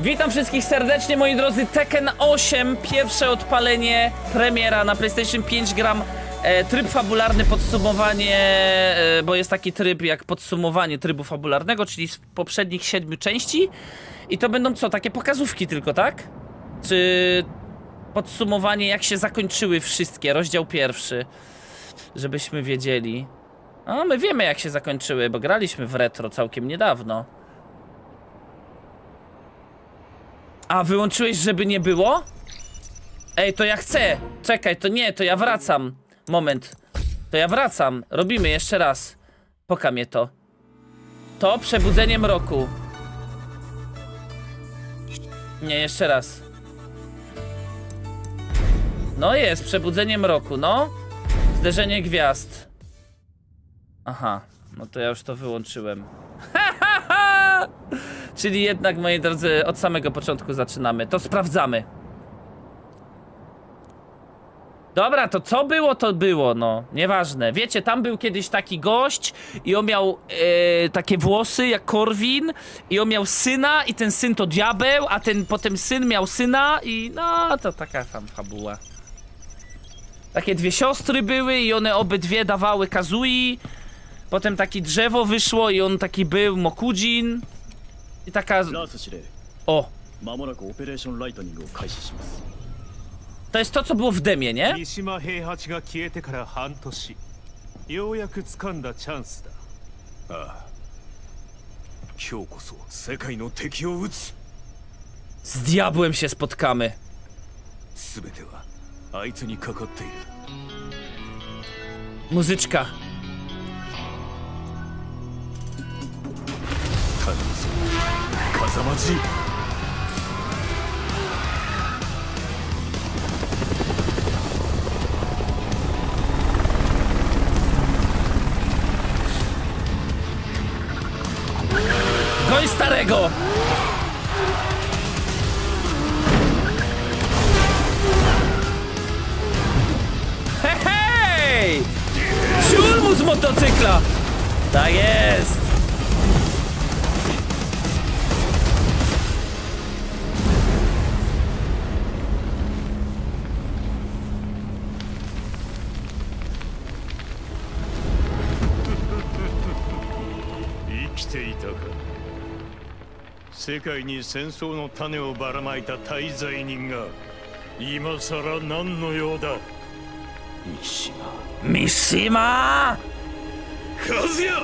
Witam wszystkich serdecznie, moi drodzy. Tekken 8, pierwsze odpalenie, premiera na PlayStation 5, gram tryb fabularny, podsumowanie, bo jest taki tryb jak podsumowanie trybu fabularnego, czyli z poprzednich 7 części. I to będą co, takie pokazówki tylko, tak? Czy podsumowanie, jak się zakończyły wszystkie, rozdział pierwszy, żebyśmy wiedzieli. No, my wiemy, jak się zakończyły, bo graliśmy w retro całkiem niedawno. A, wyłączyłeś, żeby nie było? Ej, to ja chcę. Czekaj, to nie, to ja wracam. Moment. To ja wracam. Robimy jeszcze raz. Poka mnie to. To przebudzenie mroku. Nie, jeszcze raz. No jest, przebudzenie mroku, no. Zderzenie gwiazd. Aha, no to ja już to wyłączyłem. Czyli jednak, moi drodzy, od samego początku zaczynamy. To sprawdzamy. Dobra, to co było, to było, no. Nieważne. Wiecie, tam był kiedyś taki gość i on miał takie włosy jak Corwin i on miał syna i ten syn to diabeł, a ten potem syn miał syna i no, to taka tam fabuła. Takie dwie siostry były i one obydwie dawały Kazui. Potem takie drzewo wyszło i on taki był Mokujin. I taka... O! To jest to, co było w demie, nie? Z diabłem się spotkamy. Muzyczka. Goń starego! Hej, hej! Ciul mu z motocykla! Tak jest! Mishima! Kazuya!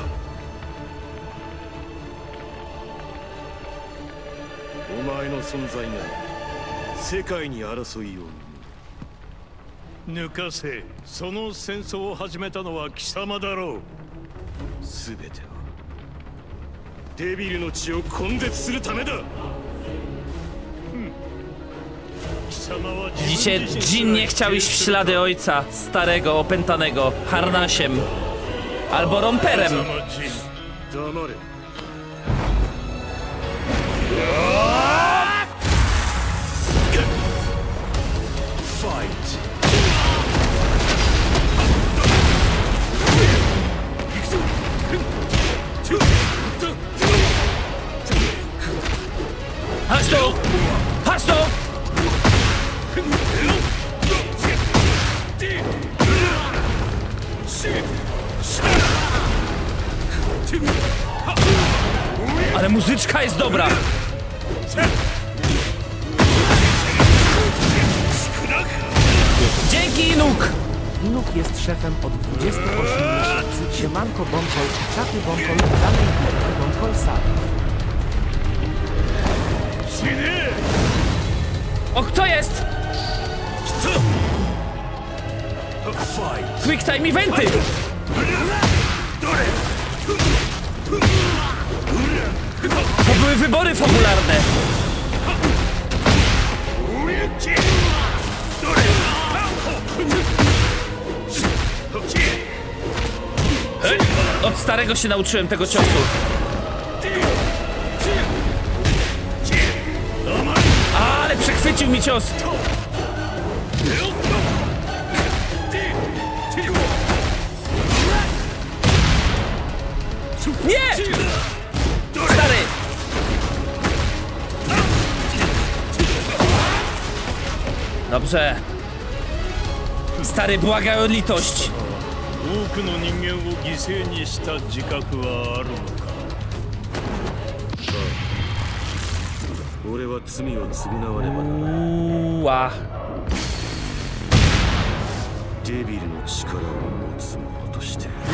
Widzicie, Jin nie chciał iść w ślady ojca, starego, opętanego, harnasiem albo romperem. Chodź tu! Chodź tu! Ale muzyczka jest dobra! Dzięki, Inuk! Inuk jest szefem od 28 miesięcy. Siemanko Bonkol, czaty Bonkol, dalej Bonkol sam. O, kto jest? Quick time eventy! To były wybory fabularne. Od starego się nauczyłem tego ciosu. Chwycił mi cios. Nie! Stary! Dobrze. Stary, błagaj o litość. Uła.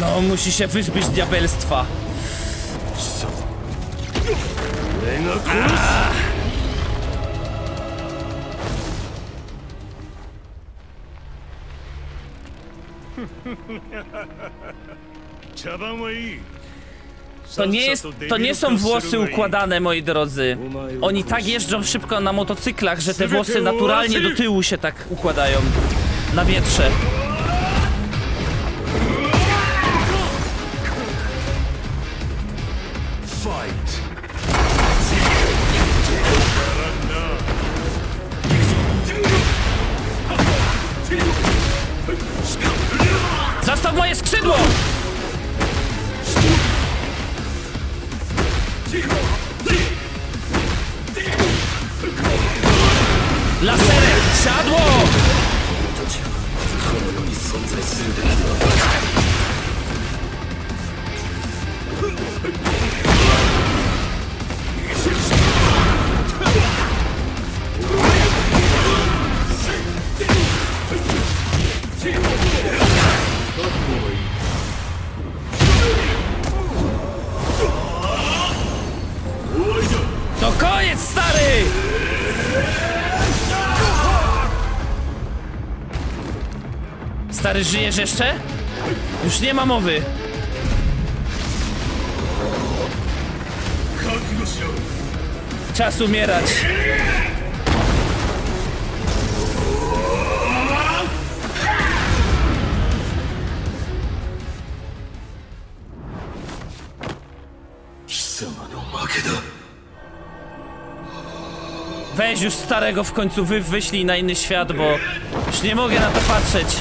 No, musi się wyzbyć diabelstwa. To nie są włosy układane, moi drodzy. Oni tak jeżdżą szybko na motocyklach, że te włosy naturalnie do tyłu się tak układają na wietrze. Zostaw moje skrzydło! Laserem! Siadło! To koniec, stary! Stary, żyjesz jeszcze? Już nie ma mowy. Czas umierać. Weź już starego w końcu wyślij na inny świat, bo już nie mogę na to patrzeć.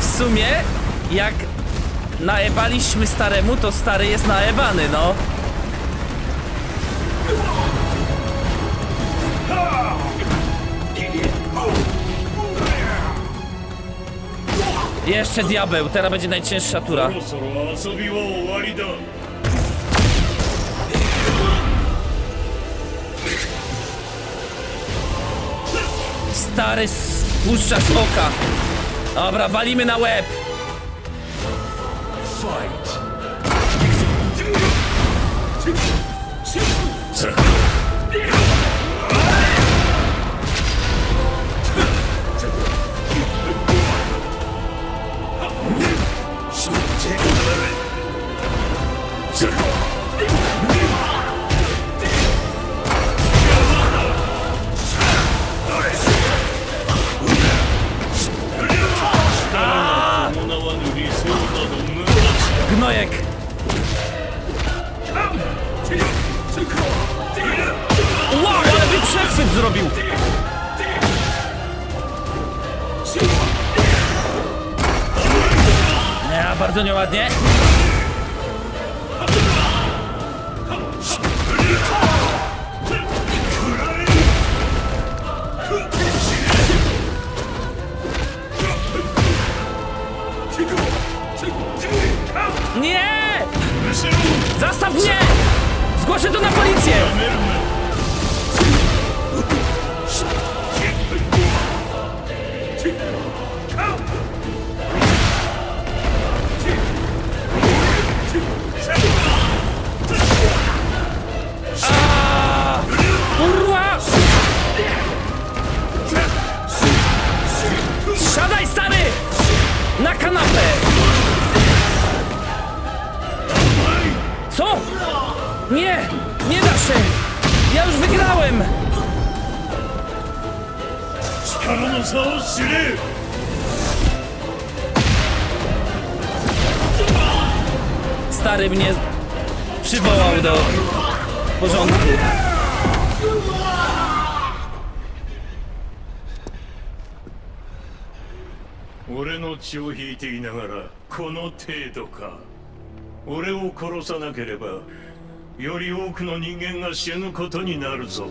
W sumie, jak naebaliśmy staremu, to stary jest naebany, no. Jeszcze diabeł, teraz będzie najcięższa tura. Stary spuszcza z oka. Dobra, walimy na łeb. Gnojek. Wow, ale by przechwyt zrobił. Ja, bardzo nieładnie. Nie! Zastaw mnie! Zgłoszę to na policję! Urła! Siadaj, stary! Na kanapę! Co? Nie! Nie da się! Ja już wygrałem! Stary mnie przywołał do porządku. 俺の血を引いていながらこの程度か。俺を殺さなければより多くの人間が死ぬことになるぞ。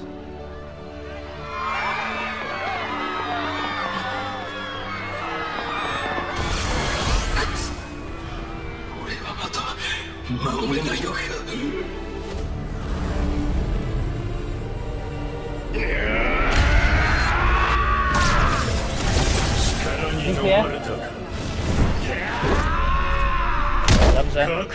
俺はまた守れないのか。Dziękuję. Dobrze. Pan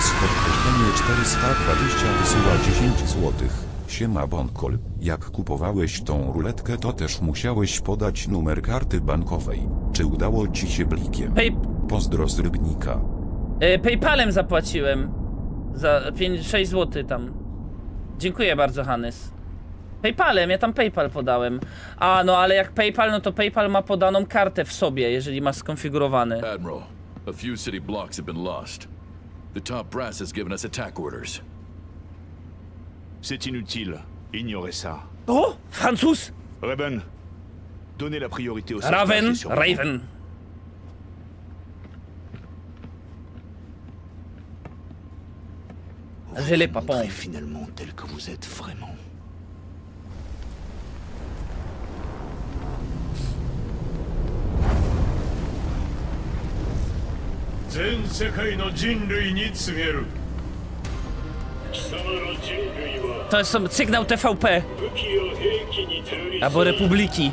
z podkreślenie 420 wysyła 10 złotych. Siema Bonkol, jak kupowałeś tą ruletkę, to też musiałeś podać numer karty bankowej. Czy udało ci się blikiem? Pozdro z Rybnika. Paypalem zapłaciłem. Za 5-6 zł tam. Dziękuję bardzo, Hannes. Paypalem, ja tam Paypal podałem. A no, ale jak Paypal, no to Paypal ma podaną kartę w sobie, jeżeli ma skonfigurowany. Admiral, a few city blocks have been lost. The top brass has given us attack orders. C'est inutile, ignorez ça. Oh, Francis Raven, donnez la priorité au Raven. J'ai les papons. Finalement tel que vous êtes vraiment. To jest sygnał TVP albo Republiki.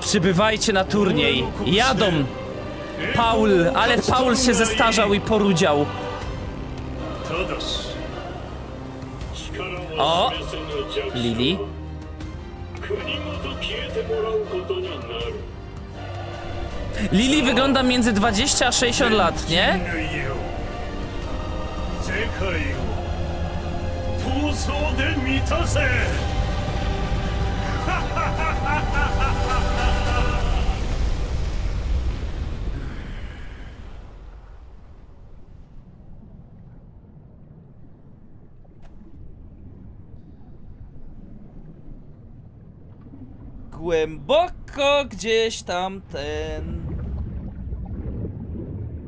Przybywajcie na turniej. Jadą. Paul, ale Paul się zestarzał i porudział. O! Lili. Lili wygląda między 20 a 60 lat, nie? Głęboko gdzieś tam ten...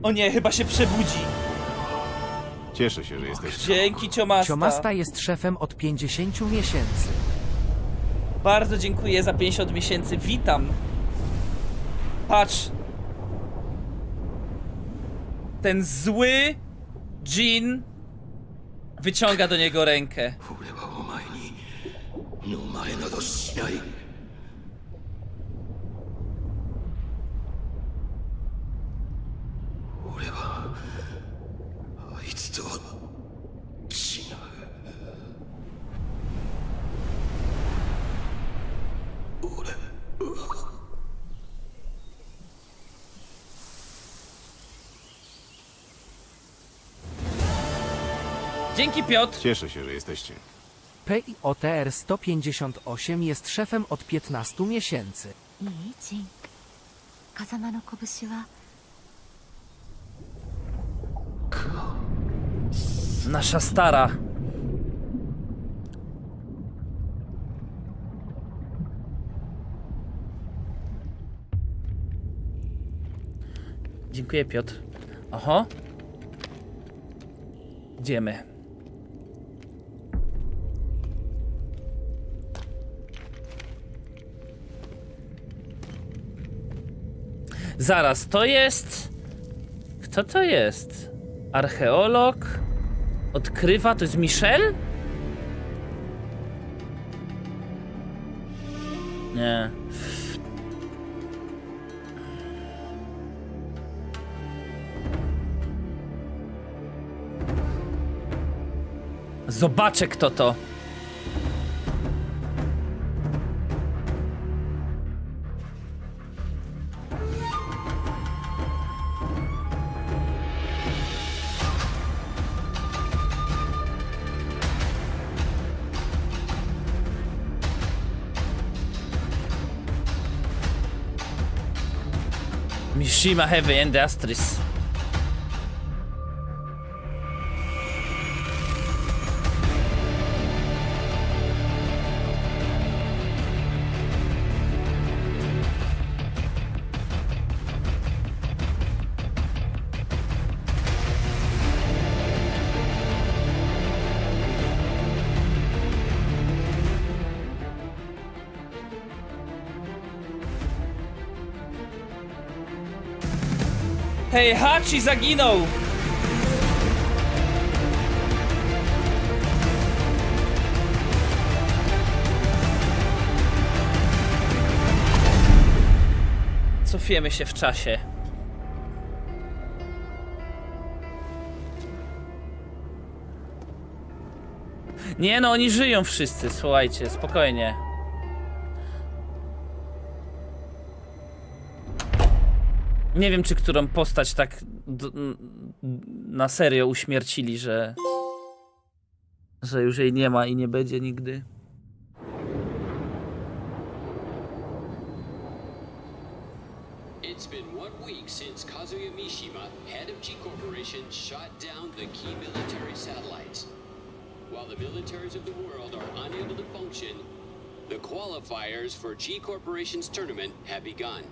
O nie, chyba się przebudzi. Cieszę się, że jesteś. Dzięki, Ciomasta. Ciomasta jest szefem od 50 miesięcy. Bardzo dziękuję za 50 miesięcy. Witam. Patrz. Ten zły Jin wyciąga do niego rękę. Dzięki, Piotr. Cieszę się, że jesteście. PIOTR 158 jest szefem od 15 miesięcy. Nasza stara. Dziękuję, Piotr. Oho. Idziemy. Zaraz, to jest... Kto to jest? Archeolog? Odkrywa? To jest Michel? Nie. Zobaczę, kto to. Mishima Heavy Industries. Heihachi zaginął! Cofniemy się w czasie. Nie no, oni żyją wszyscy, słuchajcie, spokojnie. Nie wiem, czy którą postać tak na serio uśmiercili, że już jej nie ma i nie będzie nigdy. It's been 1 week since Kazuya Mishima, head of G Corporation, shot down the key military satellites. While the militaries of the world are unable to function, the qualifiers for G Corporation's tournament have begun.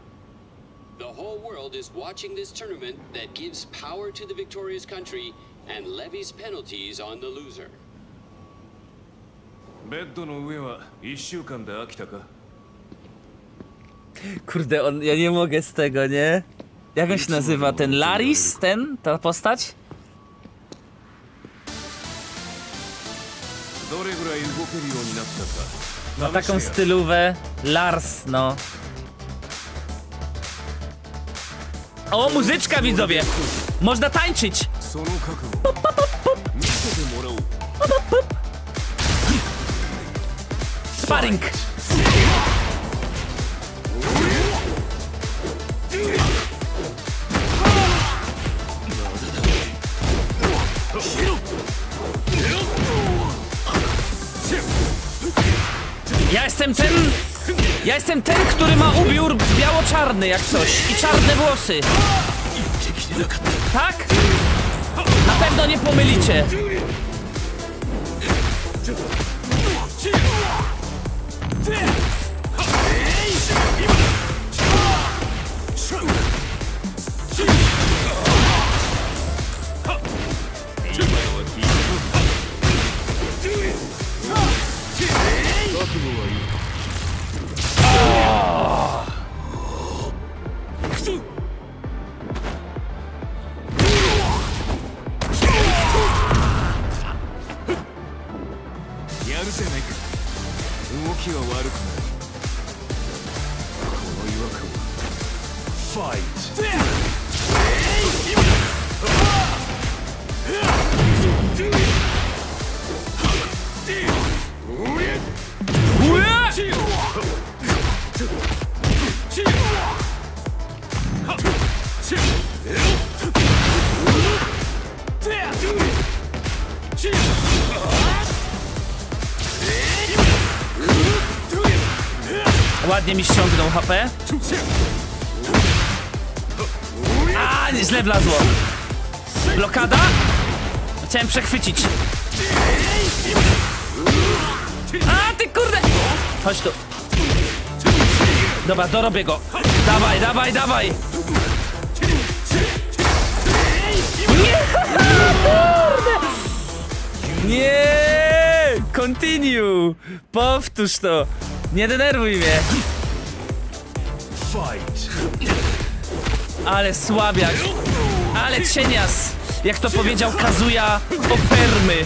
The whole world is watching this tournament that gives power to the victorious country and levies penalties on the loser. ベッドの上は1週間で飽きたか? Kurde, on, ja nie mogę z tego, nie? Jak on się nazywa? Ten Laris? Ten? Ta postać? どれぐらい動けるようになったか? Ma taką stylówę Lars, no. O, muzyczka, widzowie! Można tańczyć! Pop, pop, pop, pop. Pop, pop, pop. Sparring! Ja jestem ten, który ma ubiór biało-czarny jak coś i czarne włosy. Tak? Na pewno nie pomylicie. Ładnie mi ściągnął HP. Źle wlazło. Blokada? Chciałem przechwycić. A ty kurde! Chodź tu. Dobra, dorobię go. Dawaj, dawaj, dawaj! Nie! Kurde! Nie! Continue! Powtórz to! Nie denerwuj mnie! Ale słabiak! Ale cienias! Jak to powiedział Kazuya Opermy!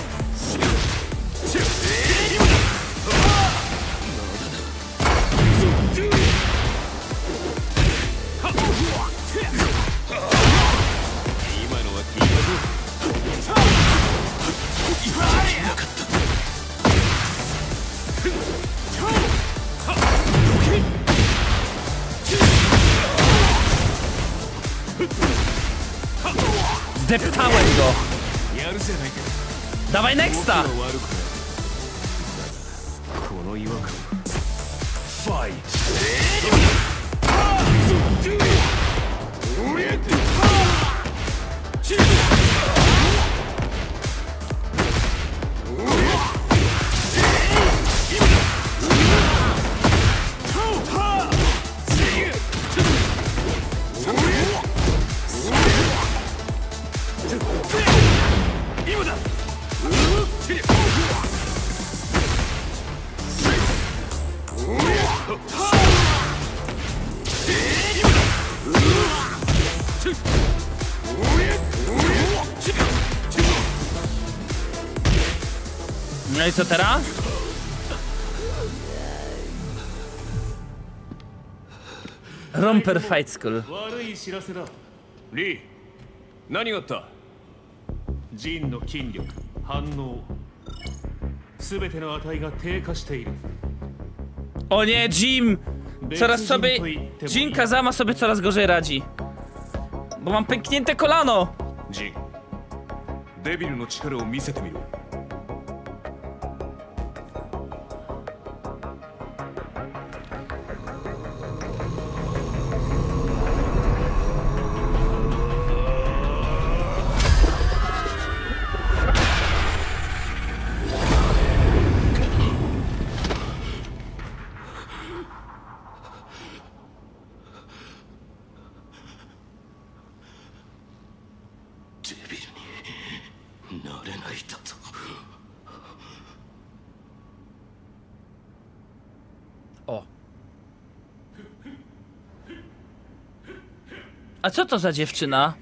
Zdeptałem go! Dawaj nexta! No i co teraz? Romper Fight School. Lee, nani ga atta? Jin no kinryoku, hannou, subete no atai ga teika shite iru. O nie, Jim! Coraz sobie... Jin Kazama sobie coraz gorzej radzi. Bo mam pęknięte kolano! Jin, debilu no chikara o misete miro. A co to za dziewczyna?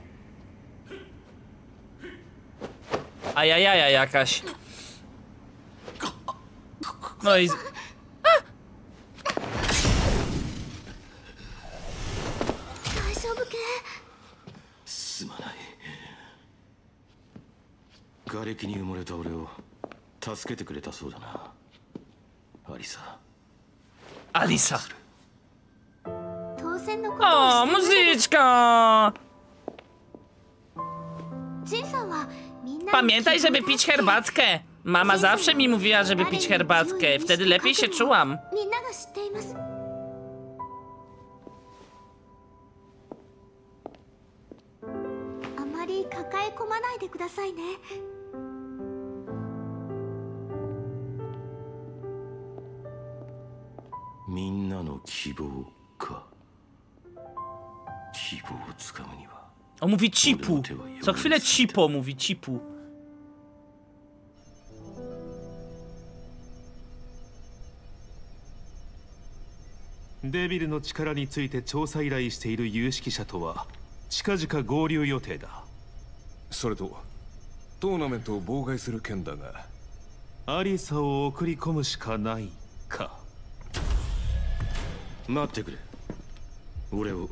Ajajaja jakaś. No i... Alisa. O, muzyczka! Pamiętaj, żeby pić herbatkę. Mama zawsze mi mówiła, żeby pić herbatkę. Wtedy lepiej się czułam. O, mówi cipu. Co chwilę cipo mówi, cipu. Debil no chikara ni tsuite chousa irai shite iru yuushikisha to wa chikazuka gouryu yotei da. Sore to tournament o bougai suru ken da ga Alisa o okurikomu shika nai ka. Matte kure. Ore wo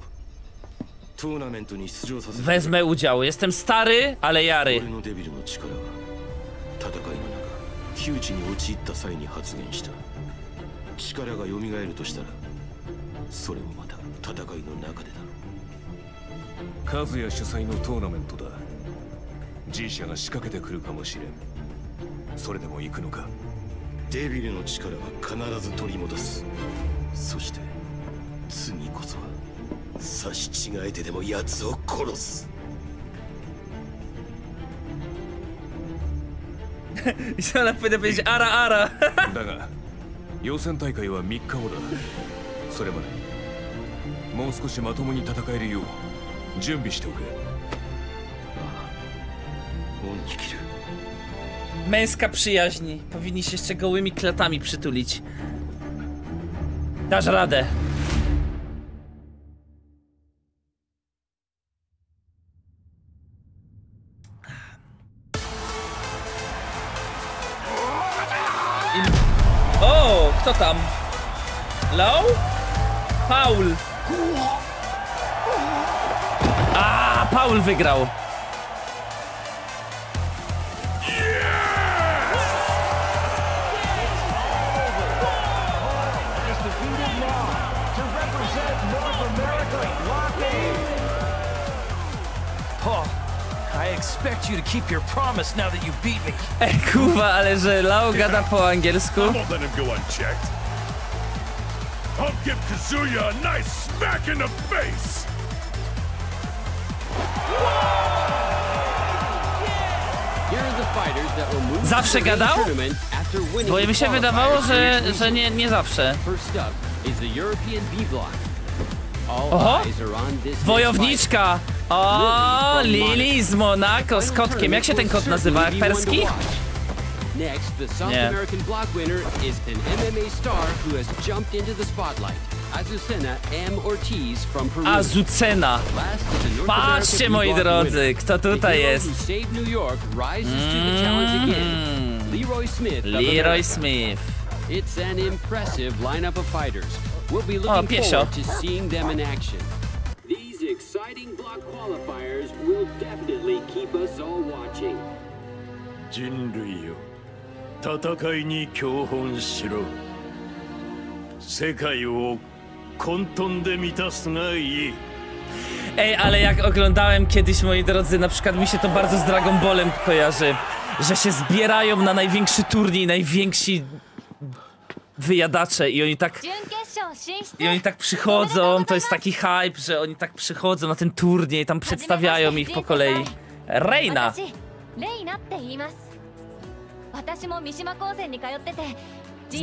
wezmę udział. Jestem stary, ale jary. I co nam powinno powiedzieć ara ara. Męska przyjaźń. Powinni się jeszcze gołymi klatami przytulić. Dasz radę. O, kto tam? Low? Paul. A, Paul wygrał. Ej, kurwa, ale że Lao gada po angielsku. Zawsze gadał? Bo mi się wydawało, że nie zawsze. Oho! Wojowniczka! O, Lili z Monako z kotkiem. Jak się ten kot nazywa? Perski? Nie. Azucena. Patrzcie, moi drodzy, kto tutaj jest. Leroy Smith. O, piesio. Exciting block qualifiers will definitely keep us all watching. Jinryu yo, tatakai ni kyohon shiro. Sekai wo konton de mitasu ga ii. Ej, ale jak oglądałem kiedyś, moi drodzy, na przykład mi się to bardzo z Dragon Ballem kojarzy, że się zbierają na największy turniej, najwięksi wyjadacze i oni tak... przychodzą, to jest taki hype, że oni tak przychodzą na ten turniej, tam przedstawiają ich po kolei. Reina!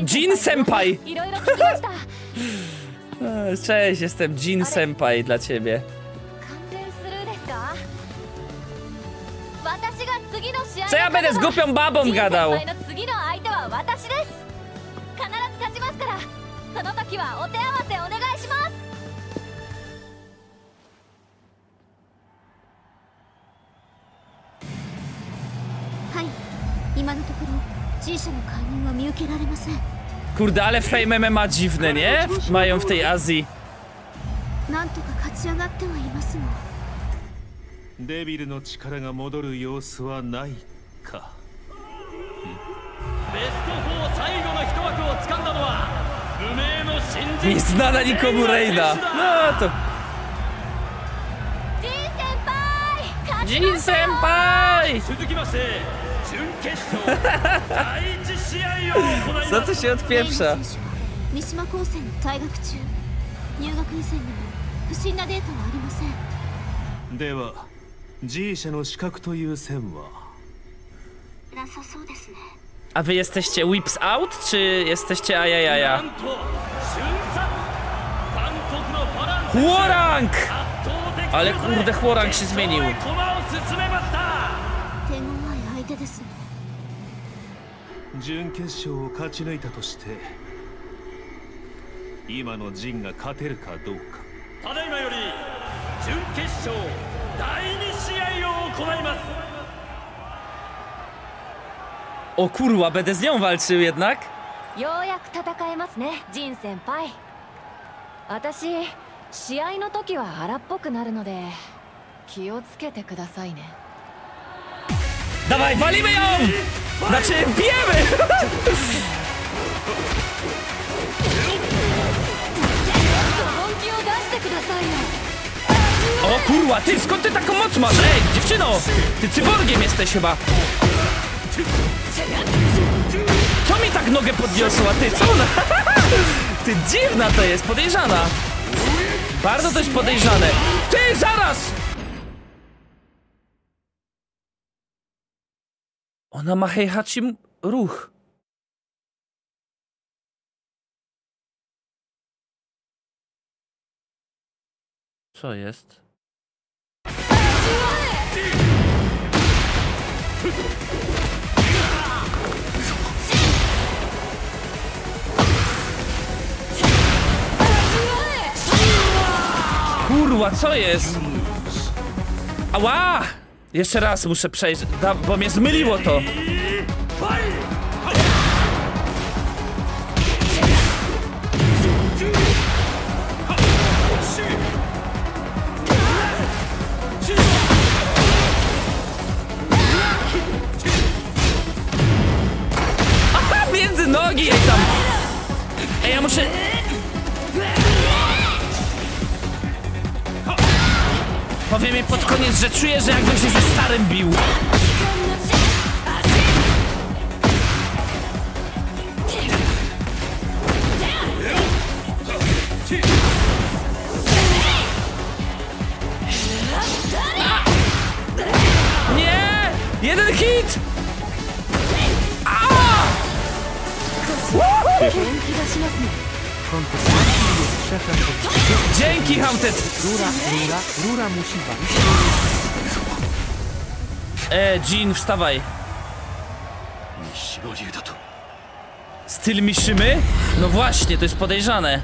Jin senpai! Cześć, jestem Jin senpai dla ciebie. Co ja będę z głupią babą gadał? Kurde, ale frame MMA dziwne, nie? Mają w tej Azji. Nieznana nikomu Reina. No to... Jin senpai! Co tu się odpieprza? A wy jesteście whips out, czy jesteście ajajaja? Hwoarang! Ale kurde, Hwoarang się zmienił. O kurwa, będę z nią walczył jednak. Dawaj, walimy ją! Znaczy, bijemy! O kurwa, ty, skąd ty taką moc masz? Ej, dziewczyno! Ty cyborgiem jesteś chyba. Co mi tak nogę podniosła? Ty, co ona? Ty, dziwna to jest, podejrzana. Bardzo też podejrzane. Ty, zaraz! Ona ma Heihachim ruch. Co jest? Kurwa, co jest? Ała! Jeszcze raz muszę przejrzeć, bo mnie zmyliło to. Aha, między nogi jej tam. Ej, ja muszę... Powiem jej pod koniec, że czuję, że jakbym się ze starym bił. A! Nie! Jeden hit! Ała! Dzięki, Haunted! Rura musi bawić. Jin, wstawaj. Styl Miszymy? No właśnie, to jest podejrzane.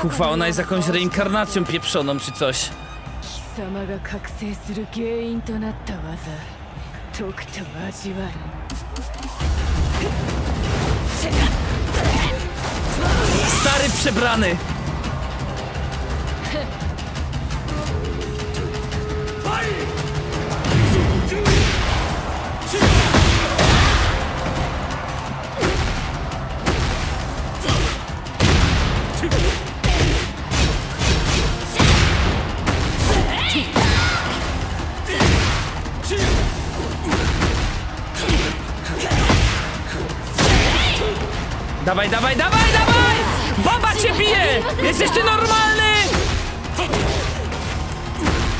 Kuchwa, ona jest jakąś reinkarnacją pieprzoną czy coś. Stary przebrany. Dawaj, dawaj, dawaj, dawaj! Baba cię bije! Jesteś ty normalny!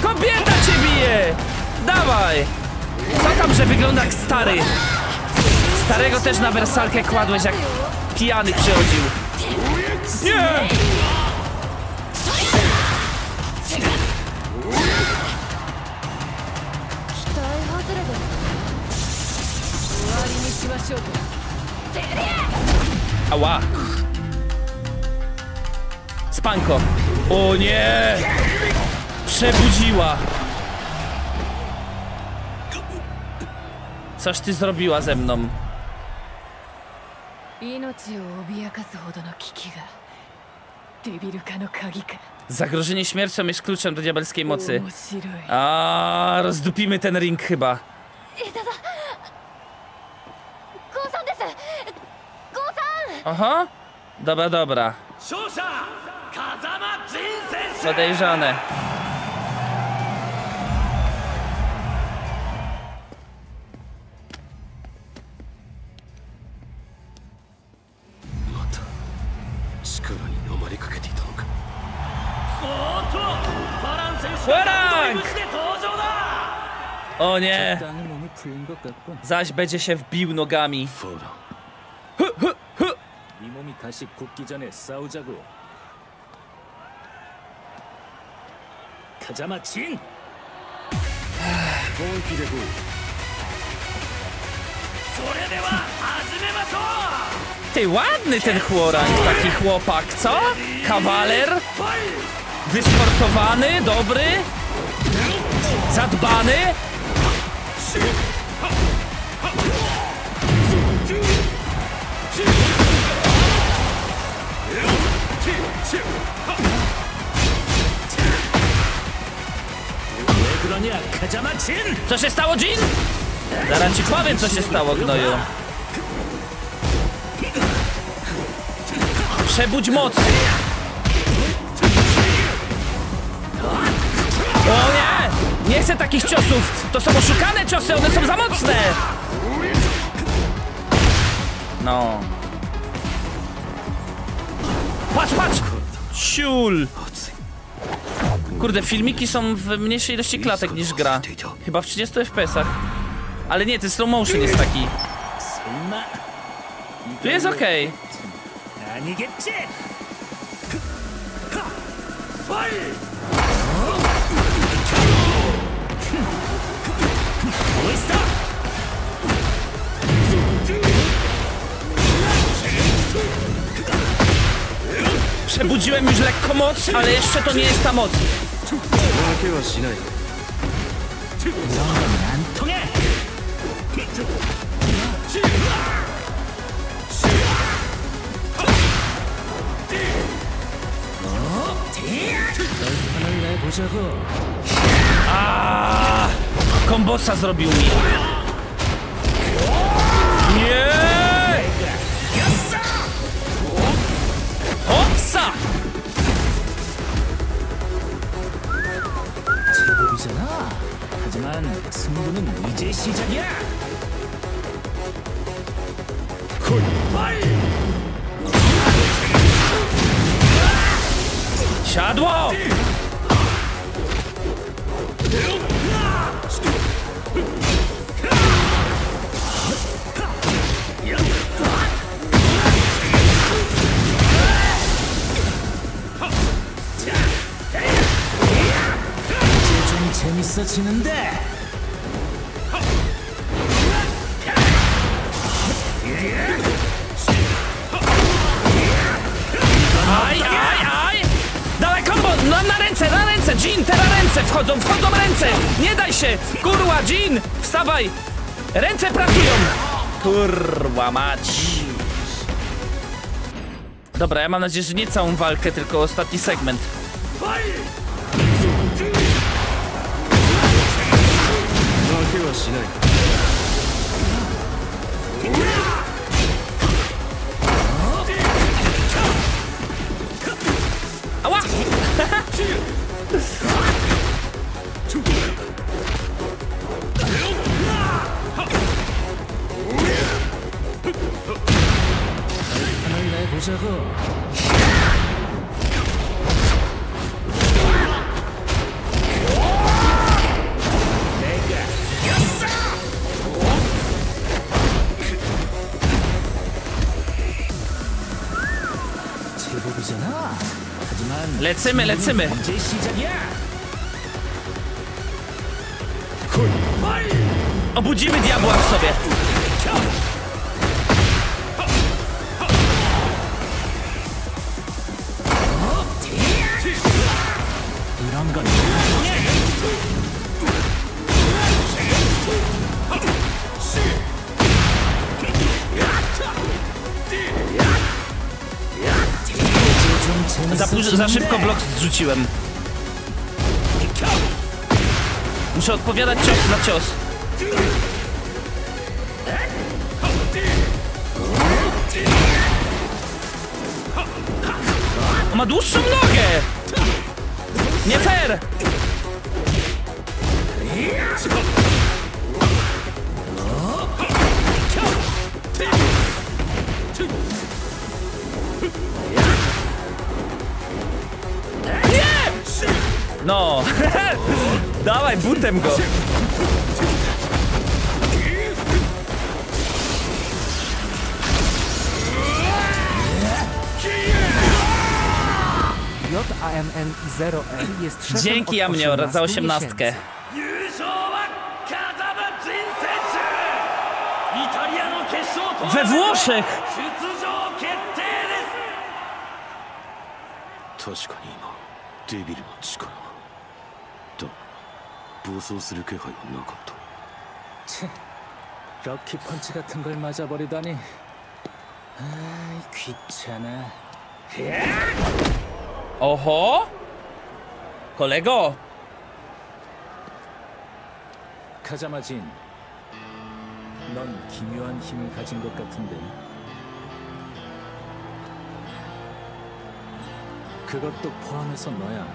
Kobieta cię bije! Dawaj! Co tam, że wygląda jak stary? Starego też na wersalkę kładłeś, jak pijany przychodził. Nie! Ała! Spanko! O nie! Przebudziła! Coś ty zrobiła ze mną. Zagrożenie śmiercią jest kluczem do diabelskiej mocy. A rozdupimy ten ring chyba. Aha, dobra, dobra. Podejrzane. Hwoarang! O nie! Zaś będzie się wbił nogami. Ty ładny ten Hwoarang, taki chłopak, co? Kawaler? Wysportowany, dobry? Zadbany? Co się stało, Jin? Zaraz ci powiem, co się stało, gnoju. Przebudź moc. O nie! Nie chcę takich ciosów. To są oszukane ciosy, one są za mocne. No. Patrz, patrz! Ciul! Kurde, filmiki są w mniejszej ilości klatek niż gra. Chyba w 30 FPS-ach. Ale nie, ten slow motion jest taki. Tu jest okej. Przebudziłem już lekko moc, ale jeszcze to nie jest ta moc. Aaaa, kombosa zrobił mi. Nie! Hopsa! Siadło! Aj, aj, aj! Dawaj kombo! No na ręce! Jin, teraz ręce! Wchodzą, wchodzą ręce! Nie daj się! Kurwa, Jin! Wstawaj! Ręce pracują! Kurwa mać! Dobra, ja mam nadzieję, że nie całą walkę, tylko ostatni segment. Ała! Lecymy, lecymy! Obudzimy diabła w sobie! Za szybko blok zrzuciłem. Muszę odpowiadać cios na cios. On ma dłuższą nogę! Nie fair! No, dawaj, butem go. JMN0M jest szefem. Dzięki ja mnie za 18. We Włoszech! 럭키 펀치 같은 걸 맞아 버리다니. 아이 귀찮아. 어허? kolego. 가자마 진. 넌 기묘한 힘 가진 것 같은데. 그것도 포함해서 너야.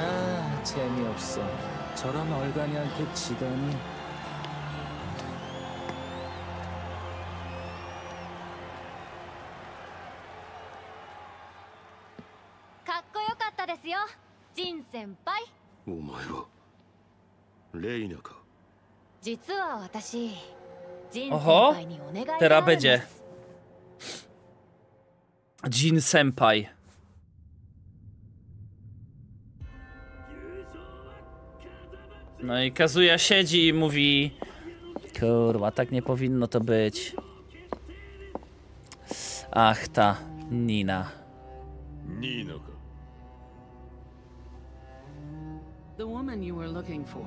아, 재미없어. 저런 얼간이한테 지다니. ですよ、ジン先輩。お前はレイナか。実は私、ジン先輩にお願いがあるんです。 Jin senpai. No i Kazuya siedzi i mówi: kurwa, tak nie powinno to być. Ach ta Nina. The woman you were looking for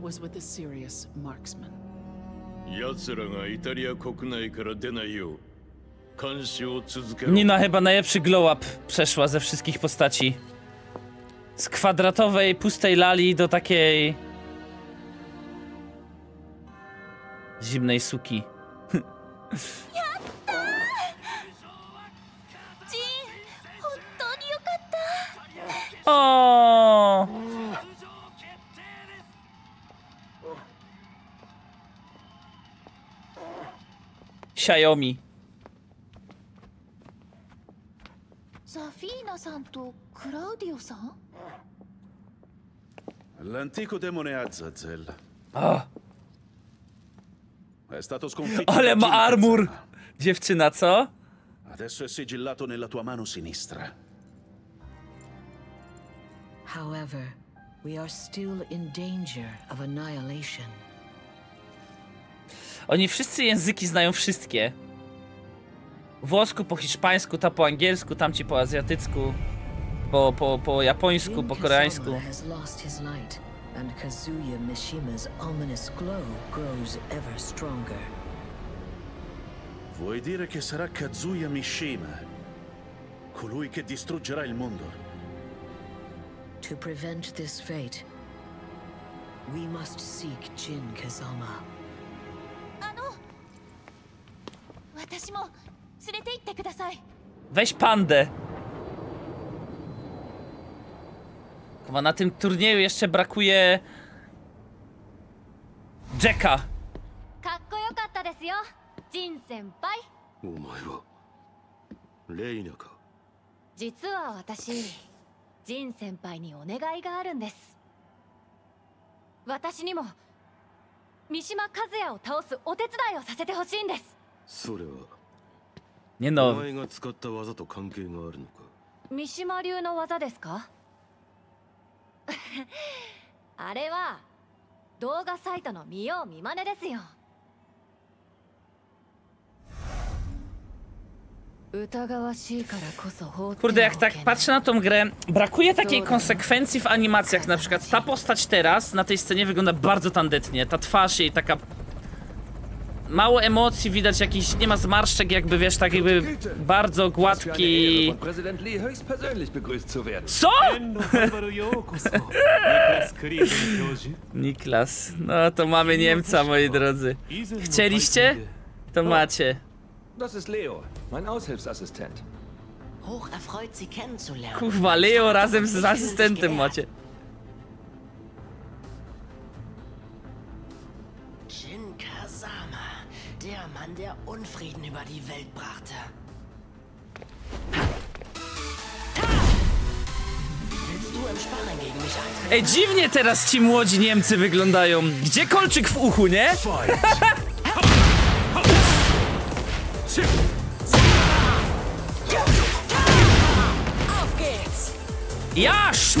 was with a serious marksman. 奴らがイタリア国内から出ないよう Nina chyba najlepszy glow up przeszła ze wszystkich postaci. Z kwadratowej, pustej lali do takiej... zimnej suki. O! Xiaomi. ザフィーナさんとクラウディオさん? L'antico demone Azazel. Ah. È stato sconfitto. Ale ma armor! Dziewczyna, co? Adesso è sigillato nella tua mano sinistra. However, we are still in danger of annihilation. Oni wszyscy języki znają wszystkie. Włosku, po hiszpańsku, ta po angielsku, tamci po azjatycku, po japońsku, po koreańsku. Vuoi dire che sarà Kazuya Mishima, colui che distruggerà il mondo? To prevent this fate, we must seek Jin Kazama. Weź pandę. Chyba na tym turnieju jeszcze brakuje Jacka. Nie no. Kurde, jak tak patrzę na tą grę, brakuje takiej konsekwencji w animacjach. Na przykład ta postać teraz na tej scenie wygląda bardzo tandetnie. Ta twarz jej taka... Mało emocji widać, jakiś nie ma zmarszczek, jakby wiesz, tak jakby bardzo gładki. Co? Niklas, no to mamy Niemca, moi drodzy. Chcieliście? To macie. Kurwa, Leo razem z asystentem macie. Der Unfrieden über die Welt brachte. Willst du im Sparring gegen mich antreten? Ej, dziwnie teraz ci młodzi Niemcy wyglądają. Gdzie kolczyk w uchu, nie? Auf geht's. Ja! Oh.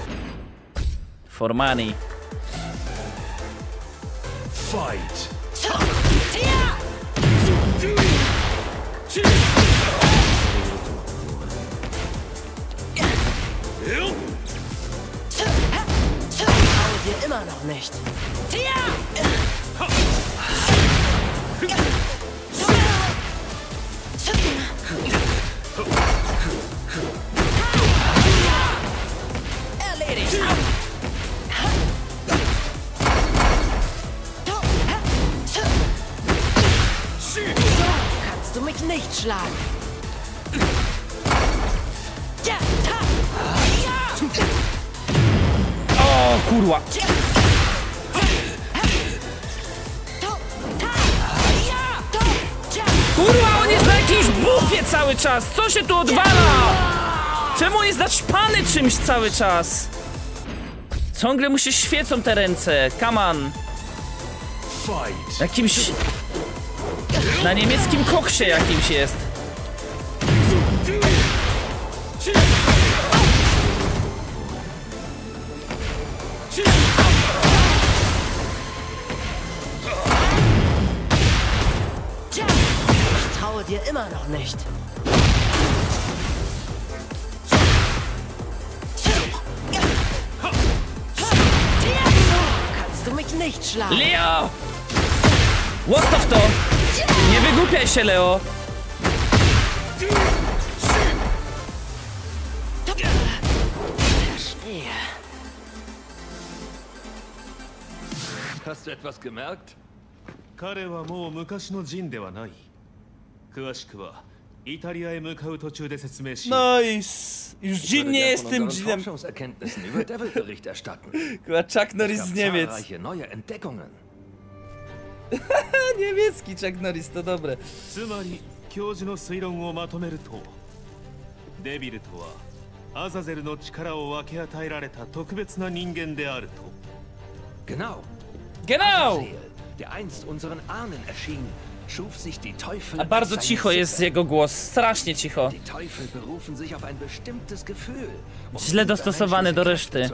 For money. Fight! Immer noch nicht. Lichtschlag. O kurwa. Kurwa, on jest na jakimś bufie cały czas! Co się tu odwala? Czemu on jest zaćpany czymś cały czas? Ciągle mu się świecą te ręce, come on. Jakimś... na niemieckim koksie jakimś jest. Dir immer noch nicht. Kannst du mich nicht schlagen. Leo! Łostaw to! Nie wygłupiaj się, Leo! Hast du etwas gemerkt? 彼はもう昔のジンではない。 Nice! Już Jin nie jest tym Jinem. Chuck Norris z Niemiec. Niemiecki Chuck Norris, to dobre. Genau! A bardzo cicho jest jego głos, strasznie cicho. Źle dostosowany do reszty.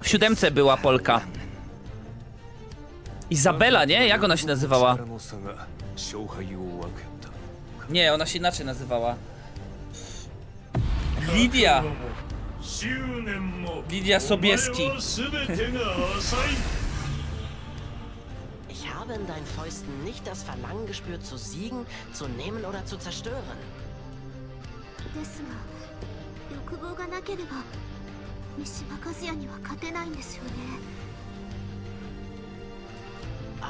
W 7 była Polka. Izabela, nie? Jak ona się nazywała? Nie, ona się inaczej nazywała. Lidia. Lidia Sobieski. Ich habe in deinen Fäusten nicht das Verlangen gespürt, zu siegen, zu nehmen oder zu zerstören.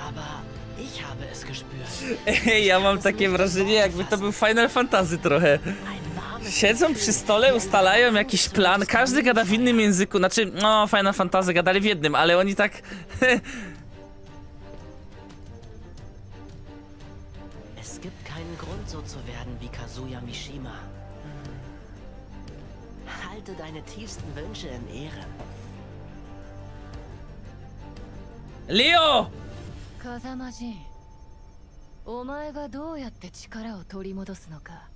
Aber ich habe es gespürt. Ej, ja mam takie wrażenie, jakby to był Final Fantasy trochę. Siedzą przy stole, ustalają jakiś plan, każdy gada w innym języku, znaczy, no, Final Fantasy gadali w jednym, ale oni tak... so zu werden wie Kazuya Mishima. Halte deine tiefsten Wünsche in Ehren. Leo! Kazamaji. お前がどうやって力を取り戻すのか、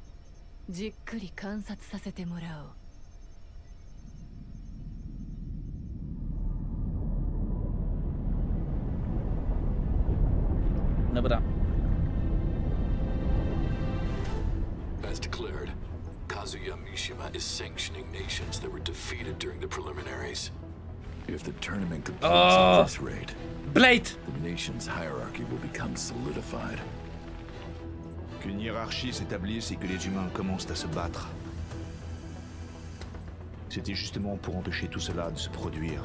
じっくり観察させてもらおう。Dobra. As declared, Kazuya Mishima is sanctioning nations that were defeated during the preliminaries. If the tournament completes at this rate, the nation's hierarchy will become solidified. Qu'une hiérarchie s'établisse et que les humains commencent à se battre. C'était justement pour empêcher tout cela de se produire.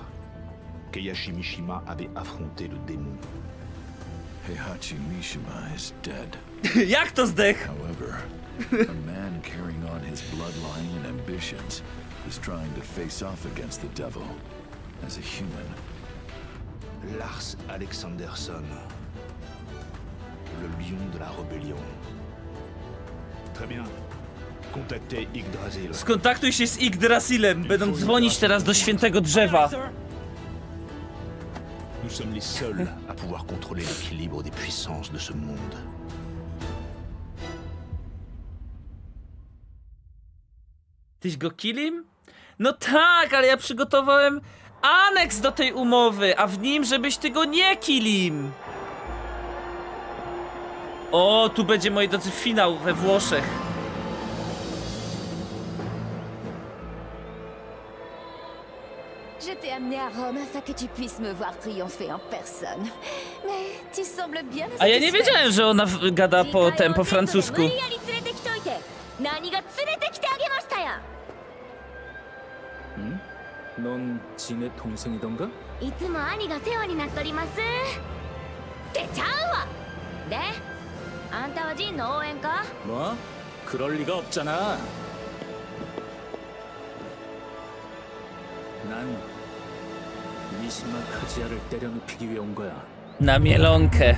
Heihachi Mishima avait affronté le démon. Heihachi Mishima is dead. Jak to zdech? However, a man carrying on his bloodline and ambitions is trying to face off against the devil as a human. Lars Alexandersson, le lion de la rébellion. Très bien. Contactez Yggdrasil. Skontaktuj się z Yggdrasilem. Będą dzwonić teraz do świętego drzewa. Nous sommes les seuls à pouvoir contrôler l'équilibre des puissances de ce monde. Tyś go kilim? No tak, ale ja przygotowałem aneks do tej umowy, a w nim, żebyś ty go nie kilim. O, tu będzie, moi drodzy, finał we Włoszech. Je t'ai amené à Rome afin que tu puisses me voir triompher en personne. Mais tu sembles bien. A ja nie wiedziałem, że ona gada po francusku. 넌 진의 동생이던가? ってちゃうわ。で、あんたはジンの応援か？まあ、그럴 리가 없잖아. 난 미시마 카즈야를 때려눕히기 위해 온 거야. Na mielonkę.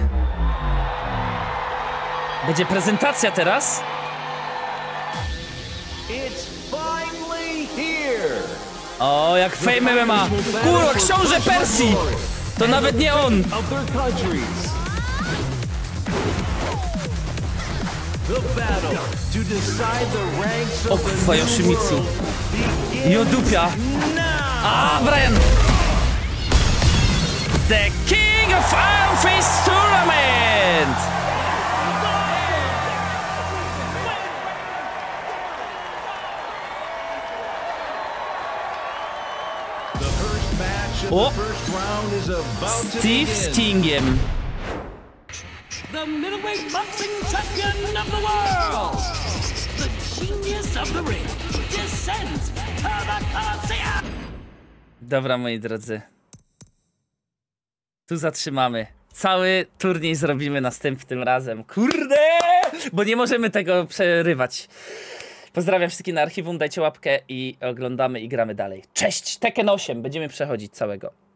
Będzie prezentacja teraz? O, jak Fame MMA! Kurwa, książę Persji! To nawet nie on! O kurwa, Yoshimitsu! Jodupia! A, Brian! The King of Iron Fist Tournament! O! Steve Stingham. The middleweight boxing champion of the world, the genius of the ring, descends to the Colosseum. Dobra, moi drodzy. Tu zatrzymamy. Cały turniej zrobimy następnym razem. Kurde! Bo nie możemy tego przerywać. Pozdrawiam wszystkich na archiwum, dajcie łapkę i oglądamy i gramy dalej. Cześć! Tekken 8, będziemy przechodzić całego.